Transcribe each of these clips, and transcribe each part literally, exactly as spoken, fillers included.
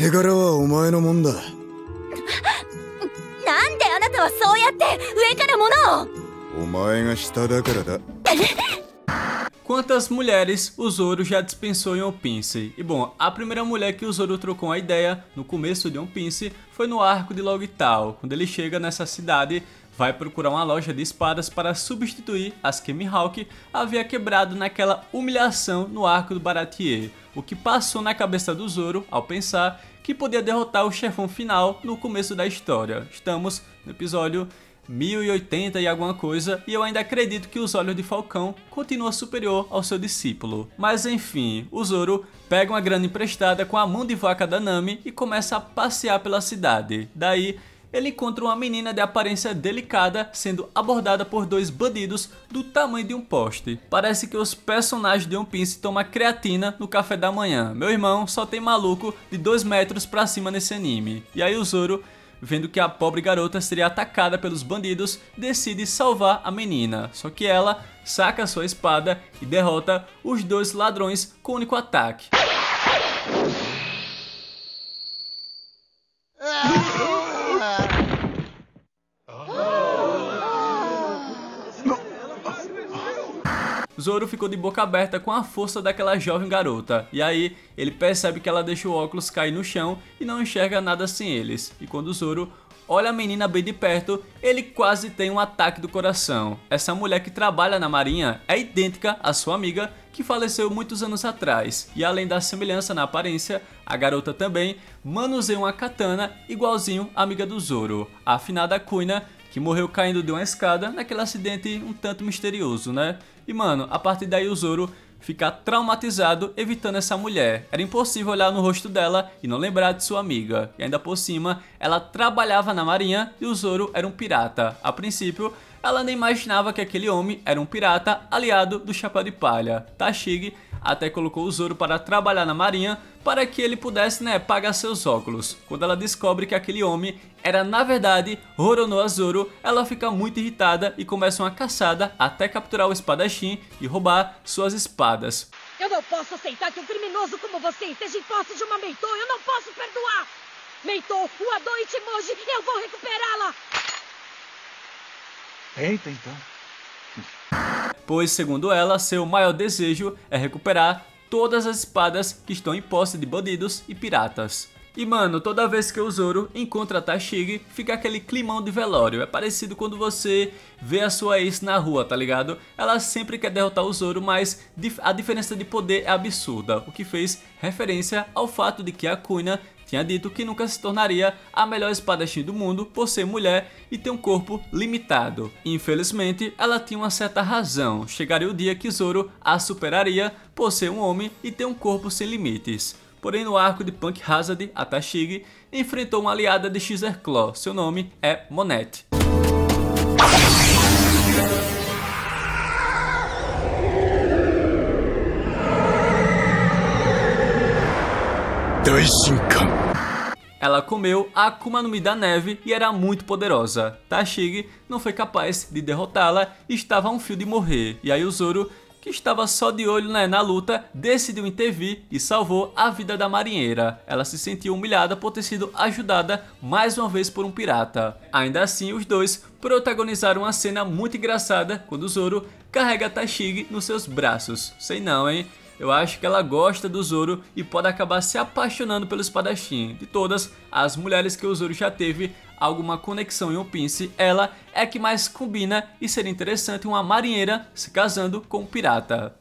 手柄はお前のもんだ。なんであなたはそうやって上から物を。お前が下だからだ。Quantas mulheres o Zoro já dispensou em One Piece? E bom, a primeira mulher que o Zoro trocou a ideia no começo de One Piece foi no arco de Log Tao, quando ele chega nessa cidade, vai procurar uma loja de espadas para substituir as que Mihawk havia quebrado naquela humilhação no arco do Baratie, o que passou na cabeça do Zoro ao pensar que podia derrotar o chefão final no começo da história. Estamos no episódio mil e oitenta e alguma coisa, e eu ainda acredito que os olhos de Falcão continuam superior ao seu discípulo. Mas enfim, o Zoro pega uma grana emprestada com a mão de vaca da Nami e começa a passear pela cidade. Daí, ele encontra uma menina de aparência delicada sendo abordada por dois bandidos do tamanho de um poste. Parece que os personagens de One Piece tomam creatina no café da manhã. Meu irmão, só tem maluco de dois metros pra cima nesse anime. E aí o Zoro, vendo que a pobre garota seria atacada pelos bandidos, decide salvar a menina. Só que ela saca sua espada e derrota os dois ladrões com um único ataque. Zoro ficou de boca aberta com a força daquela jovem garota, e aí ele percebe que ela deixa o óculos cair no chão e não enxerga nada sem eles, e quando Zoro olha a menina bem de perto, ele quase tem um ataque do coração. Essa mulher que trabalha na marinha é idêntica à sua amiga que faleceu muitos anos atrás, e além da semelhança na aparência, a garota também manuseia uma katana igualzinho à amiga do Zoro, a afinada Kuina, que morreu caindo de uma escada naquele acidente um tanto misterioso, né? E mano, a partir daí o Zoro fica traumatizado evitando essa mulher. Era impossível olhar no rosto dela e não lembrar de sua amiga. E ainda por cima, ela trabalhava na marinha e o Zoro era um pirata. A princípio, ela nem imaginava que aquele homem era um pirata aliado do Chapéu de Palha. Tashigi até colocou o Zoro para trabalhar na marinha para que ele pudesse, né, pagar seus óculos. Quando ela descobre que aquele homem era na verdade Roronoa Zoro, ela fica muito irritada e começa uma caçada até capturar o espadachim e roubar suas espadas. Eu não posso aceitar que um criminoso como você esteja em posse de uma Meitô, eu não posso perdoar! Meitô, o Adon e Timoji, eu vou recuperá-la! Eita, então. Pois, segundo ela, seu maior desejo é recuperar todas as espadas que estão em posse de bandidos e piratas. E mano, toda vez que o Zoro encontra a Tashigi, fica aquele climão de velório. É parecido quando você vê a sua ex na rua, tá ligado? Ela sempre quer derrotar o Zoro, mas a diferença de poder é absurda, o que fez referência ao fato de que a Kuina tinha dito que nunca se tornaria a melhor espadachim do mundo por ser mulher e ter um corpo limitado. Infelizmente, ela tinha uma certa razão. Chegaria o dia que Zoro a superaria por ser um homem e ter um corpo sem limites. Porém, no arco de Punk Hazard, a Tashigi enfrentou uma aliada de Xer-Claw. Seu nome é Monet. Ela comeu a Akuma no Mi da neve e era muito poderosa. Tashigi não foi capaz de derrotá-la e estava a um fio de morrer. E aí o Zoro, que estava só de olho, né, na luta, decidiu intervir e salvou a vida da marinheira. Ela se sentiu humilhada por ter sido ajudada mais uma vez por um pirata. Ainda assim, os dois protagonizaram uma cena muito engraçada quando o Zoro carrega Tashigi nos seus braços. Sei não, hein? Eu acho que ela gosta do Zoro e pode acabar se apaixonando pelo espadachim. De todas as mulheres que o Zoro já teve alguma conexão em One Piece, ela é que mais combina, e seria interessante uma marinheira se casando com um pirata.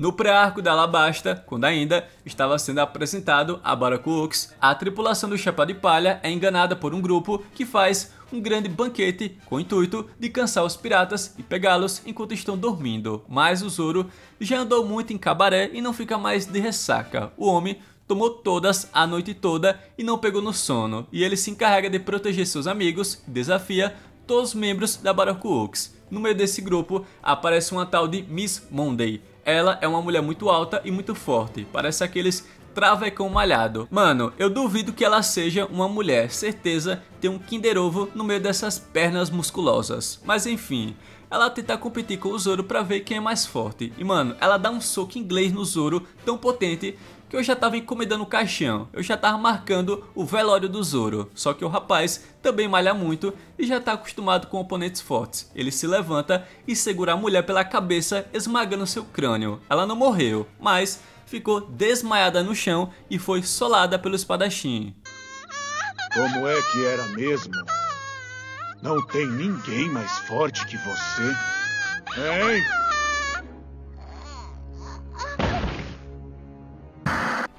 No pré-arco da Alabasta, quando ainda estava sendo apresentado a Baroque Works, a tripulação do Chapéu de Palha é enganada por um grupo que faz um grande banquete com o intuito de cansar os piratas e pegá-los enquanto estão dormindo. Mas o Zoro já andou muito em cabaré e não fica mais de ressaca. O homem tomou todas a noite toda e não pegou no sono, e ele se encarrega de proteger seus amigos e desafia todos os membros da Baroque Works. No meio desse grupo aparece uma tal de Miss Monday. Ela é uma mulher muito alta e muito forte, parece aqueles travecão malhado. Mano, eu duvido que ela seja uma mulher, certeza tem um Kinder Ovo no meio dessas pernas musculosas. Mas enfim, ela tenta competir com o Zoro pra ver quem é mais forte. E mano, ela dá um soco inglês no Zoro tão potente que eu já tava encomendando o caixão, eu já tava marcando o velório do Zoro. Só que o rapaz também malha muito e já tá acostumado com oponentes fortes. Ele se levanta e segura a mulher pela cabeça, esmagando seu crânio. Ela não morreu, mas ficou desmaiada no chão e foi solada pelo espadachim. Como é que era mesmo? Não tem ninguém mais forte que você? Hein?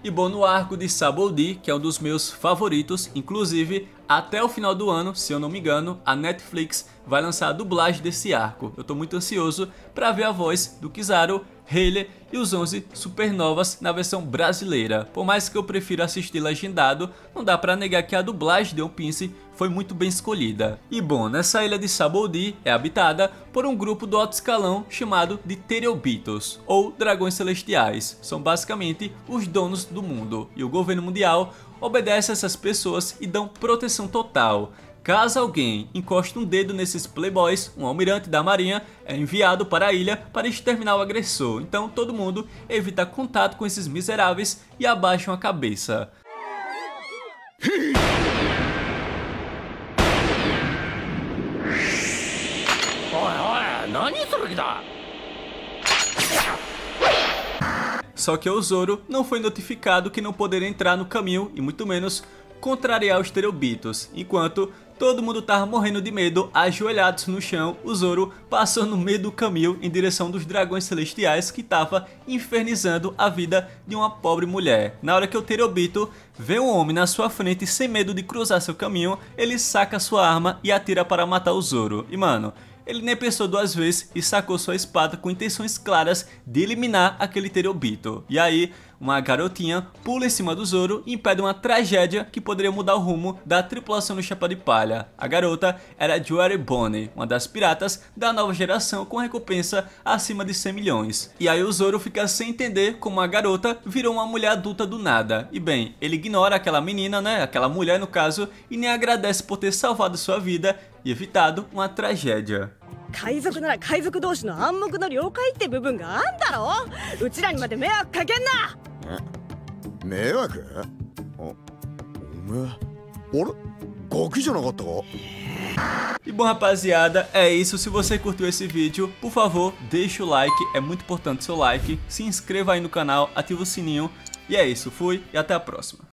E bom, no arco de Sabaody, que é um dos meus favoritos, inclusive, até o final do ano, se eu não me engano, a Netflix vai lançar a dublagem desse arco. Eu tô muito ansioso pra ver a voz do Kizaru, Rayleigh e os onze Supernovas na versão brasileira. Por mais que eu prefira assistir legendado, não dá pra negar que a dublagem de One Piece foi muito bem escolhida. E bom, nessa ilha de Sabaody é habitada por um grupo do alto escalão chamado de Tereobitos, ou Dragões Celestiais. São basicamente os donos do mundo, e o governo mundial obedece a essas pessoas e dão proteção total. Caso alguém encoste um dedo nesses playboys, um almirante da marinha é enviado para a ilha para exterminar o agressor. Então todo mundo evita contato com esses miseráveis e abaixam a cabeça. Só que o Zoro não foi notificado que não poderia entrar no caminho e muito menos contrariar os Tereobitos. Enquanto todo mundo tava morrendo de medo, ajoelhados no chão, o Zoro passou no meio do caminho em direção dos Dragões Celestiais, que tava infernizando a vida de uma pobre mulher. Na hora que o Tereobito vê um homem na sua frente sem medo de cruzar seu caminho, ele saca sua arma e atira para matar o Zoro. E mano, ele nem pensou duas vezes e sacou sua espada com intenções claras de eliminar aquele Tereobito. E aí, uma garotinha pula em cima do Zoro e impede uma tragédia que poderia mudar o rumo da tripulação do Chapéu de Palha. A garota era Jewelry Bonney, uma das piratas da nova geração com recompensa acima de cem milhões. E aí o Zoro fica sem entender como a garota virou uma mulher adulta do nada. E bem, ele ignora aquela menina, né, aquela mulher no caso, e nem agradece por ter salvado sua vida e evitado uma tragédia. E bom, rapaziada, é isso. Se você curtiu esse vídeo, por favor, deixa o like, é muito importante o seu like. Se inscreva aí no canal, ativa o sininho. E é isso, fui e até a próxima.